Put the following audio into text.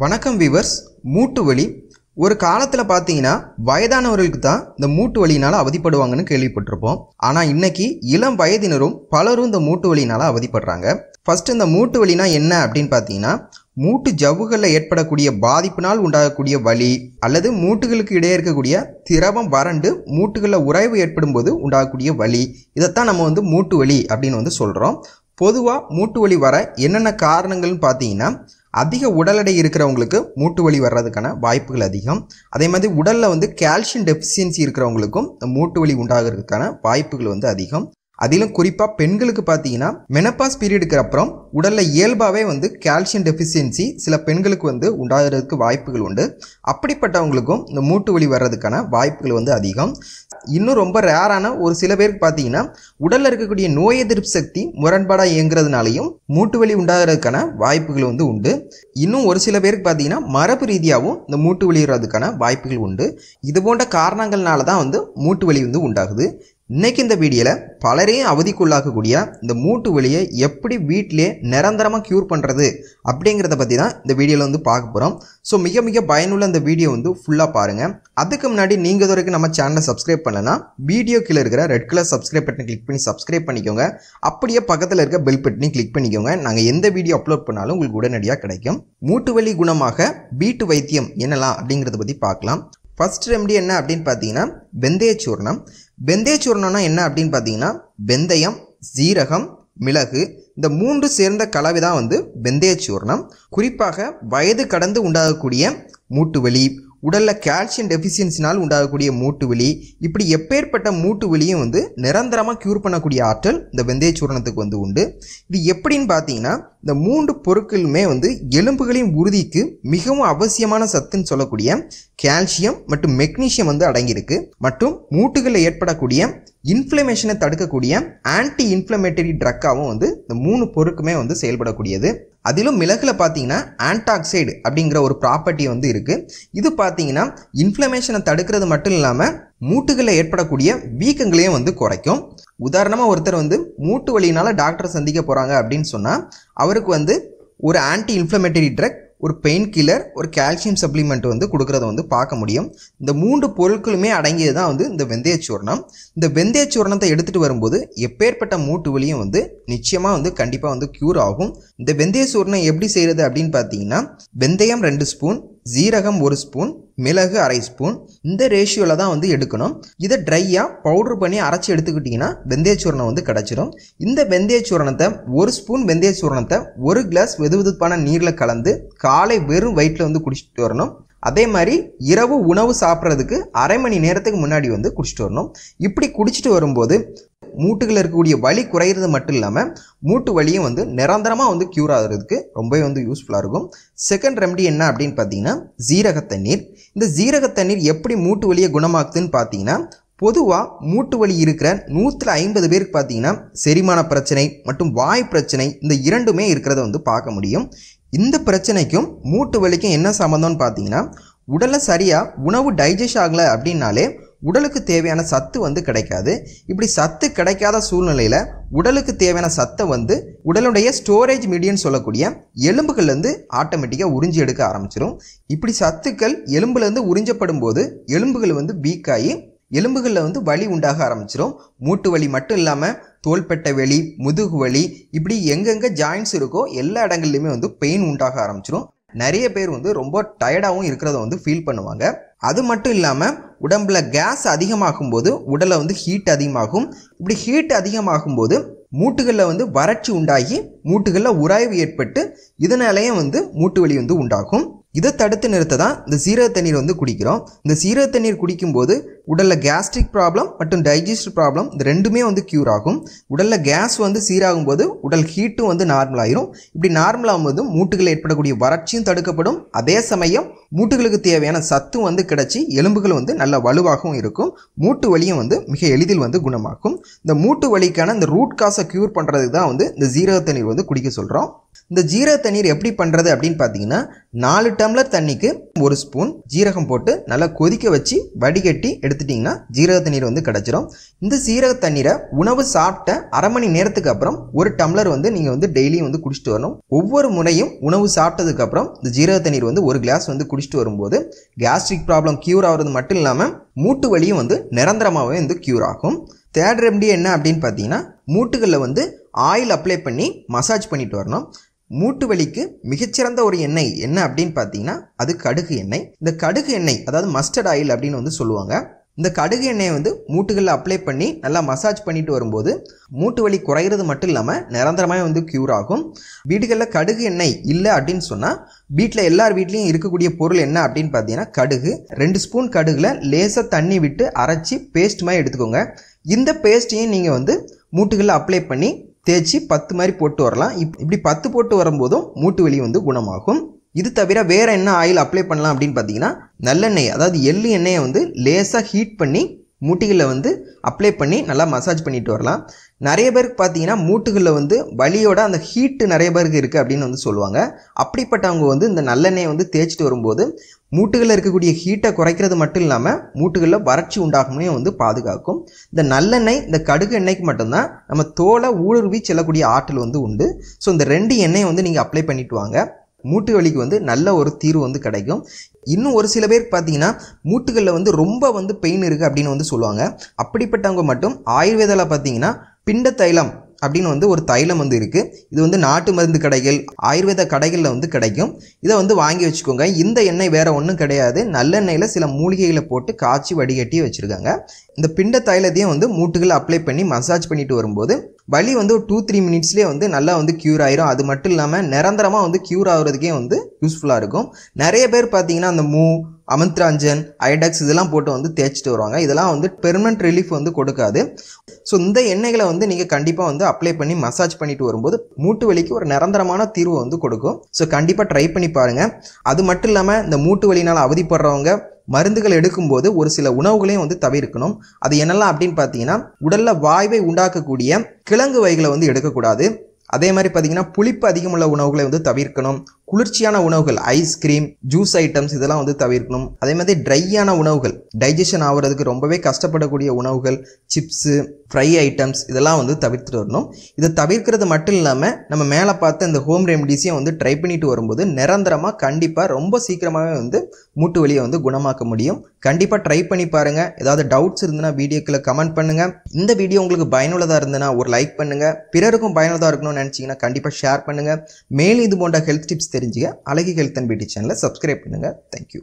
வணக்கம் வீவர்ஸ். மூட்டு வலி ஒரு காலத்தில் பார்த்தீங்கன்னா வயதானவர்களுக்கு தான் இந்த மூட்டு வலியினால் அவதிப்படுவாங்கன்னு கேள்விப்பட்டிருப்போம். ஆனால் இன்னைக்கு இளம் வயதினரும் பலரும் இந்த மூட்டு வலியினால் அவதிப்படுறாங்க. ஃபர்ஸ்ட் இந்த மூட்டு வலினா என்ன அப்படின்னு பார்த்தீங்கன்னா, மூட்டு ஜவ்வுகளில் ஏற்படக்கூடிய பாதிப்பினால் உண்டாகக்கூடிய வலி அல்லது மூட்டுகளுக்கு இடையே இருக்கக்கூடிய திரவம் வறண்டு மூட்டுகளில் உறைவு ஏற்படும் போது உண்டாகக்கூடிய வலி, இதைத்தான் நம்ம வந்து மூட்டு வலி அப்படின்னு வந்து சொல்கிறோம். பொதுவாக மூட்டு வலி வர என்னென்ன காரணங்கள்னு பார்த்தீங்கன்னா, அதிக உடல் எடை இருக்கிறவங்களுக்கு மூட்டு வலி வர்றதுக்கான வாய்ப்புகள் அதிகம். அதே மாதிரி உடலில் வந்து கால்சியம் டெஃபிஷியன்சி இருக்கிறவங்களுக்கும் மூட்டு வலி உண்டாகிறதுக்கான வாய்ப்புகள் வந்து அதிகம். அதிலும் குறிப்பாக பெண்களுக்கு பார்த்தீங்கன்னா, மெனப்பாஸ் பீரியடுக்கு அப்புறம் உடலில் இயல்பாகவே வந்து கால்சியம் டெஃபிஷியன்சி சில பெண்களுக்கு வந்து உண்டாகிறதுக்கு வாய்ப்புகள் உண்டு. அப்படிப்பட்டவங்களுக்கும் இந்த மூட்டு வலி வர்றதுக்கான வாய்ப்புகள் வந்து அதிகம். இன்னும் ரொம்ப ரேரான ஒரு சில பேருக்கு பார்த்தீங்கன்னா, உடலில் இருக்கக்கூடிய நோய் எதிர்ப்பு சக்தி முரண்பாடாக இயங்குறதுனாலையும் மூட்டு வலி உண்டாகிறதுக்கான வாய்ப்புகள் வந்து உண்டு. இன்னும் ஒரு சில பேருக்கு பார்த்தீங்கன்னா, மரபு ரீதியாகவும் இந்த மூட்டு வலி வர்றதுக்கான வாய்ப்புகள் உண்டு. இது போன்ற காரணங்கள்னால தான் வந்து மூட்டு வலி வந்து உண்டாகுது. இன்றைக்கி இந்த வீடியோவில் பலரையும் அவதிக்குள்ளாக்கக்கூடிய இந்த மூட்டு வலியை எப்படி வீட்டிலே நிரந்தரமாக க்யூர் பண்ணுறது அப்படிங்கிறத பற்றி தான் இந்த வீடியோவில் வந்து பார்க்க போகிறோம். ஸோ மிக மிக பயனுள்ள இந்த வீடியோ வந்து ஃபுல்லாக பாருங்கள். அதுக்கு முன்னாடி நீங்கள் இது வரைக்கும் நம்ம சேனலை சப்ஸ்கிரைப் பண்ணலன்னா வீடியோ கீழே இருக்கிற ரெட் கலர் சப்ஸ்கிரைப் பட்டனை கிளிக் பண்ணி சப்ஸ்கிரைப் பண்ணிக்கோங்க. அப்படியே பக்கத்தில் இருக்க பெல் பட்டனையும் கிளிக் பண்ணிக்கோங்க. நாங்கள் எந்த வீடியோ அப்லோட் பண்ணாலும் உங்களுக்கு உடனடியாக கிடைக்கும். மூட்டு வலி குணமாக வீட்டு வைத்தியம் என்னலாம் அப்படிங்கிறத பற்றி பார்க்கலாம். ஃபர்ஸ்ட் ரெமெடி என்ன அப்படின்னு பார்த்தீங்கன்னா, வெந்தய சூரணம். வெந்தய சூரணம்னா என்ன அப்படின்னு பார்த்தீங்கன்னா, வெந்தயம், சீரகம், மிளகு இந்த மூன்று சேர்ந்த கலவை தான் வந்து வெந்தய சூரணம். குறிப்பாக வயது கடந்து உண்டாகக்கூடிய மூட்டு வலி, உடலில் கால்சியம் டெஃபிஷியன்சினால் உண்டாகக்கூடிய மூட்டு வலி, இப்படி எப்பேற்பட்ட மூட்டு வலியும் வந்து நிரந்தரமாக க்யூர் பண்ணக்கூடிய ஆற்றல் இந்த வெந்தய சூரணத்துக்கு வந்து உண்டு. இது எப்படின்னு பார்த்தீங்கன்னா, இந்த மூன்று பொருட்களுமே வந்து எலும்புகளின் உறுதிக்கு மிகவும் அவசியமான சத்துன்னு சொல்லக்கூடிய கால்சியம் மற்றும் மெக்னீஷியம் வந்து அடங்கியிருக்கு. மற்றும் மூட்டுகளில் ஏற்படக்கூடிய இன்ஃப்ளமேஷனை தடுக்கக்கூடிய ஆன்டி இன்ஃப்ளமேட்டரி ட்ரக்காகவும் வந்து இந்த மூணு பொருட்களுமே வந்து செயல்படக்கூடியது. அதிலும் மிளகுல பார்த்தீங்கன்னா ஆன்டாக்சைடு அப்படிங்கிற ஒரு ப்ராப்பர்ட்டி வந்து இருக்குது. இது பார்த்தீங்கன்னா இன்ஃப்ளமேஷனை தடுக்கிறது மட்டும் இல்லாமல் மூட்டுகளில் ஏற்படக்கூடிய வீக்கங்களையும் வந்து குறைக்கும். உதாரணமாக ஒருத்தர் வந்து மூட்டு வலியினால் டாக்டரை சந்திக்க போகிறாங்க அப்படின்னு சொன்னால், அவருக்கு வந்து ஒரு ஆன்டி இன்ஃப்ளமேட்டரி ட்ரக், ஒரு பெயின் கில்லர், ஒரு கால்சியம் சப்ளிமெண்ட் வந்து கொடுக்குறத வந்து பார்க்க முடியும். இந்த மூன்று பொருட்களுமே அடங்கியது தான் வந்து இந்த வெந்தய சூரணம். இந்த வெந்தய சூரணத்தை எடுத்துகிட்டு வரும்போது எப்பேற்பட்ட மூட்டு வலியும் வந்து நிச்சயமாக வந்து கண்டிப்பாக வந்து க்யூர் ஆகும். இந்த வெந்தய சூரணம் எப்படி செய்கிறது அப்படின்னு பார்த்தீங்கன்னா, வெந்தயம் 2 ஸ்பூன், ஜீரகம் 1 ஸ்பூன், மிளகு 1/2 ஸ்பூன் இந்த ரேஷியோவில் தான் வந்து எடுக்கணும். இதை ட்ரையாக பவுடர் பண்ணி அரைச்சி எடுத்துக்கிட்டிங்கன்னா வெந்தய சூரணம் வந்து கிடச்சிடும். இந்த வெந்தய சூரணத்தை 1 ஸ்பூன் வெந்தய சூரணத்தை 1 கிளாஸ் வெதுவெதுப்பான நீரில் கலந்து காலை வெறும் வயிற்றில் வந்து குடிச்சிட்டு வரணும். அதே மாதிரி இரவு உணவு சாப்பிட்றதுக்கு அரை மணி நேரத்துக்கு முன்னாடி வந்து குடிச்சிட்டு வரணும். இப்படி குடிச்சிட்டு வரும்போது மூட்டுகளில் இருக்கக்கூடிய வலி குறையிறது மட்டும் இல்லாமல் மூட்டு வலியும் வந்து நிரந்தரமாக வந்து க்யூர் ஆகிறதுக்கு ரொம்பவே வந்து யூஸ்ஃபுல்லாக இருக்கும். செகண்ட் ரெமெடி என்ன அப்படின்னு பார்த்தீங்கன்னா, ஜீரக தண்ணீர். இந்த ஜீரக தண்ணீர் எப்படி மூட்டு வலியை குணமாக்குதுன்னு பார்த்தீங்கன்னா, பொதுவாக மூட்டு வலி இருக்கிற 150 பேருக்கு பார்த்தீங்கன்னா செரிமான பிரச்சனை மற்றும் வாய் பிரச்சனை இந்த இரண்டுமே இருக்கிறத வந்து பார்க்க முடியும். இந்த பிரச்சனைக்கும் மூட்டு வலிக்கும் என்ன சம்மந்தம்னு பார்த்தீங்கன்னா, உடலில் சரியாக உணவு டைஜஸ்ட் ஆகலை அப்படின்னாலே உடலுக்கு தேவையான சத்து வந்து கிடைக்காது. இப்படி சத்து கிடைக்காத சூழ்நிலையில் உடலுக்கு தேவையான சத்தை வந்து உடலுடைய ஸ்டோரேஜ் மீடியம்னு சொல்லக்கூடிய எலும்புகள்லேருந்து ஆட்டோமேட்டிக்காக உறிஞ்சி எடுக்க ஆரம்பிச்சிடும். இப்படி சத்துக்கள் எலும்புலேருந்து உறிஞ்சப்படும் போது எலும்புகள் வந்து வீக் ஆகி எலும்புகளில் வந்து வலி உண்டாக ஆரம்பிச்சிடும். மூட்டு வலி மட்டும் இல்லாமல் தோள்பட்டை வலி, முதுகு வலி, இப்படி எங்கெங்கே ஜாயின்ட்ஸ் இருக்கோ எல்லா இடங்கள்லையுமே வந்து பெயின் உண்டாக ஆரம்பிச்சிடும். நிறைய பேர் வந்து ரொம்ப டயர்டாகவும் இருக்கிறத வந்து ஃபீல் பண்ணுவாங்க. அது மட்டும் இல்லாமல் உடம்புல கேஸ் அதிகமாகும் போது உடலில் வந்து ஹீட் அதிகமாகும். இப்படி ஹீட் அதிகமாகும் போது மூட்டுகளில் வந்து வறட்சி உண்டாகி மூட்டுகளில் உராய்வு ஏற்பட்டு இதனாலேயே வந்து மூட்டு வலி வந்து உண்டாகும். இதை தடுத்து நிறுத்த தான் இந்த சீரக தண்ணீர் வந்து குடிக்கிறோம். இந்த சீரக தண்ணீர் குடிக்கும்போது உடலில் கேஸ்ட்ரிக் ப்ராப்ளம் மற்றும் டைஜஸ்டிவ் ப்ராப்ளம் இந்த ரெண்டுமே வந்து க்யூர் ஆகும். உடலில் கேஸ் வந்து சீராகும் போது உடல் ஹீட்டும் வந்து நார்மலாகிடும். இப்படி நார்மலாகும் போது மூட்டுகளில் ஏற்படக்கூடிய வறட்சியும் தடுக்கப்படும். அதே சமயம் மூட்டுகளுக்கு தேவையான சத்தும் வந்து கிடச்சி எலும்புகள் வந்து நல்ல வலுவாகவும் இருக்கும். மூட்டு வலியும் வந்து மிக எளிதில் வந்து குணமாக்கும். இந்த மூட்டு வலிக்கான இந்த ரூட் காஸை க்யூர் பண்ணுறதுக்கு தான் வந்து இந்த ஜீரக தண்ணீர் வந்து குடிக்க சொல்கிறோம். இந்த ஜீரக தண்ணீர் எப்படி பண்ணுறது அப்படின்னு பார்த்தீங்கன்னா, 4 டம்ளர் தண்ணிக்கு 1 ஸ்பூன் ஜீரகம் போட்டு நல்லா கொதிக்க வச்சு வடிகட்டி எடுத்துட்டீங்கன்னா ஜீரக தண்ணீர் வந்து கிடச்சிரும். இந்த சீரக தண்ணீரை உணவு சாப்பிட்ட அரை மணி நேரத்துக்கு அப்புறம் ஒரு டம்ளர் வந்து நீங்கள் வந்து டெய்லியும் வந்து குடிச்சிட்டு வரணும். ஒவ்வொரு முறையும் உணவு சாப்பிட்டதுக்கு அப்புறம் இந்த ஜீரக தண்ணீர் வந்து ஒரு கிளாஸ் வந்து குடிச்சிட்டு வரும்போது கேஸ்ட்ரிக் ப்ராப்ளம் க்யூர் ஆகிறது மட்டும் இல்லாமல் மூட்டு வலியும் வந்து நிரந்தரமாகவே வந்து க்யூர் ஆகும். தேர்ட் ரெமெடி என்ன அப்படின்னு பார்த்தீங்கன்னா, மூட்டுகளில் வந்து ஆயில் அப்ளை பண்ணி மசாஜ் பண்ணிட்டு வரணும். மூட்டு வலிக்கு மிகச்சிறந்த ஒரு எண்ணெய் என்ன அப்படின்னு பார்த்தீங்கன்னா அது கடுகு எண்ணெய். இந்த கடுகு எண்ணெய் அதாவது மஸ்டர்ட் ஆயில் அப்படின்னு வந்து சொல்லுவாங்க. இந்த கடுகு எண்ணெயை வந்து மூட்டுகளில் அப்ளை பண்ணி நல்லா மசாஜ் பண்ணிட்டு வரும்போது மூட்டு வலி குறையிறது மட்டும் இல்லாமல் நிரந்தரமாக வந்து க்யூர் ஆகும். வீடுகளில் கடுகு எண்ணெய் இல்லை அப்படின்னு சொன்னால் வீட்டில் எல்லார் வீட்லேயும் இருக்கக்கூடிய பொருள் என்ன அப்படின்னு பார்த்தீங்கன்னா கடுகு. 2 ஸ்பூன் கடுகுல லேசாக தண்ணி விட்டு அரைச்சி பேஸ்ட் மாதிரி எடுத்துக்கோங்க. இந்த பேஸ்ட்டையும் நீங்கள் வந்து மூட்டுகளில் அப்ளை பண்ணி தேய்ச்சி 10 மாதிரி போட்டு வரலாம். இப்படி 10 போட்டு வரும்போதும் மூட்டு வலி வந்து குணமாகும். இது தவிர வேறு என்ன ஆயில் அப்ளை பண்ணலாம் அப்படின்னு பார்த்தீங்கன்னா நல்லெண்ணெய் அதாவது எள்ளு எண்ணெயை வந்து லேசாக ஹீட் பண்ணி மூட்டுகளில் வந்து அப்ளை பண்ணி நல்லா மசாஜ் பண்ணிட்டு வரலாம். நிறைய பேருக்கு பார்த்தீங்கன்னா மூட்டுகளில் வந்து வலியோட அந்த ஹீட்டு நிறைய பேருக்கு இருக்குது அப்படின்னு வந்து சொல்லுவாங்க. அப்படிப்பட்டவங்க வந்து இந்த நல்லெண்ணெயை வந்து தேய்ச்சிட்டு வரும்போது மூட்டுகளில் இருக்கக்கூடிய ஹீட்டை குறைக்கிறது மட்டும் இல்லாமல் மூட்டுகளில் வறட்சி உண்டாகுமே வந்து பாதுகாக்கும். இந்த நல்லெண்ணெய் இந்த கடுகு எண்ணெய்க்கு மட்டும்தான் நம்ம தோலை ஊடுருவி செல்லக்கூடிய ஆற்றல் வந்து உண்டு. ஸோ இந்த 2 எண்ணெயை வந்து நீங்கள் அப்ளை பண்ணிட்டு வாங்க, மூட்டு வலிக்கு வந்து நல்ல ஒரு தீர்வு வந்து கிடைக்கும். இன்னும் ஒரு சில பேருக்கு பார்த்தீங்கன்னா மூட்டுகளில் வந்து ரொம்ப வந்து பெயின் இருக்குது அப்படின்னு வந்து சொல்லுவாங்க. அப்படிப்பட்டவங்க மட்டும் ஆயுர்வேதாவில் பார்த்தீங்கன்னா பிண்ட தைலம் அப்படின்னு வந்து ஒரு தைலம் வந்து இருக்குது. இது வந்து நாட்டு மருந்து கடைகள் ஆயுர்வேத கடைகளில் வந்து கிடைக்கும். இதை வந்து வாங்கி வச்சுக்கோங்க. இந்த எண்ணெய் வேறு ஒன்றும் கிடையாது, நல்லெண்ணெயில் சில மூலிகைகளை போட்டு காய்ச்சி வடிகட்டி வச்சுருக்காங்க. இந்த பிண்ட தைலத்தையும் வந்து மூட்டுகளை அப்ளை பண்ணி மசாஜ் பண்ணிட்டு வரும்போது வலி வந்து ஒரு 2-3 மினிட்ஸ்லேயே வந்து நல்லா வந்து க்யூர் ஆயிரும். அது மட்டும் இல்லாமல் நிரந்தரமாக வந்து க்யூர் ஆகுறதுக்கே வந்து யூஸ்ஃபுல்லாக இருக்கும். நிறைய பேர் பார்த்தீங்கன்னா அந்த அமந்த்ராஞ்சன் ஐடாக்ஸ் இதெல்லாம் போட்டு வந்து தேய்ச்சிட்டு வருவாங்க. இதெல்லாம் வந்து பெர்மனன்ட் ரிலீஃப் வந்து கொடுக்காது. ஸோ இந்த எண்ணெய்களை வந்து நீங்கள் கண்டிப்பாக வந்து அப்ளை பண்ணி மசாஜ் பண்ணிட்டு வரும்போது மூட்டு வலிக்கு ஒரு நிரந்தரமான தீர்வு வந்து கொடுக்கும். ஸோ கண்டிப்பாக ட்ரை பண்ணி பாருங்கள். அது மட்டும் இல்லாமல் இந்த மூட்டு வலினால் அவதிப்படுறவங்க மருந்துகள் எடுக்கும்போது ஒரு சில உணவுகளையும் வந்து தவிர்க்கணும். அது என்னெல்லாம் அப்படின்னு பார்த்தீங்கன்னா உடலில் வாய்வை உண்டாக்கக்கூடிய கிழங்கு வகைகளை வந்து எடுக்கக்கூடாது. அதே மாதிரி பார்த்தீங்கன்னா புளிப்பு அதிகமுள்ள உணவுகளை வந்து தவிர்க்கணும். குளிர்ச்சியான உணவுகள் ஐஸ்கிரீம் ஜூஸ் ஐட்டம்ஸ் இதெல்லாம் வந்து தவிர்க்கணும். அதே மாதிரி ட்ரையான உணவுகள் டைஜஷன் ஆகிறதுக்கு ரொம்பவே கஷ்டப்படக்கூடிய உணவுகள் சிப்ஸு ஃப்ரை ஐட்டம்ஸ் இதெல்லாம் வந்து தவிர்த்துட்டு வரணும். இதை தவிர்க்கிறது மட்டும் இல்லாமல் நம்ம மேலே பார்த்து இந்த ஹோம் ரெமடிஸையும் வந்து ட்ரை பண்ணிட்டு வரும்போது நிரந்தரமாக கண்டிப்பாக ரொம்ப சீக்கிரமாகவே வந்து மூட்டு வலியை வந்து குணமாக்க முடியும். கண்டிப்பாக ட்ரை பண்ணி பாருங்கள். ஏதாவது டவுட்ஸ் இருந்துன்னா வீடியோக்குள்ளே கமெண்ட் பண்ணுங்கள். இந்த வீடியோ உங்களுக்கு பயனுள்ளதாக இருந்ததுன்னா ஒரு லைக் பண்ணுங்கள். பிறருக்கும் பயனுள்ளதாக இருக்கணும்னு நினச்சிங்கன்னா கண்டிப்பாக ஷேர் பண்ணுங்கள். மேலும் இது போன்ற ஹெல்த் டிப்ஸ் தெரிஞ்சுக்க அழகி ஹெல்த் அண்ட் பியூட்டி சேனலை சப்ஸ்கிரைப் பண்ணுங்கள். தேங்க்யூ.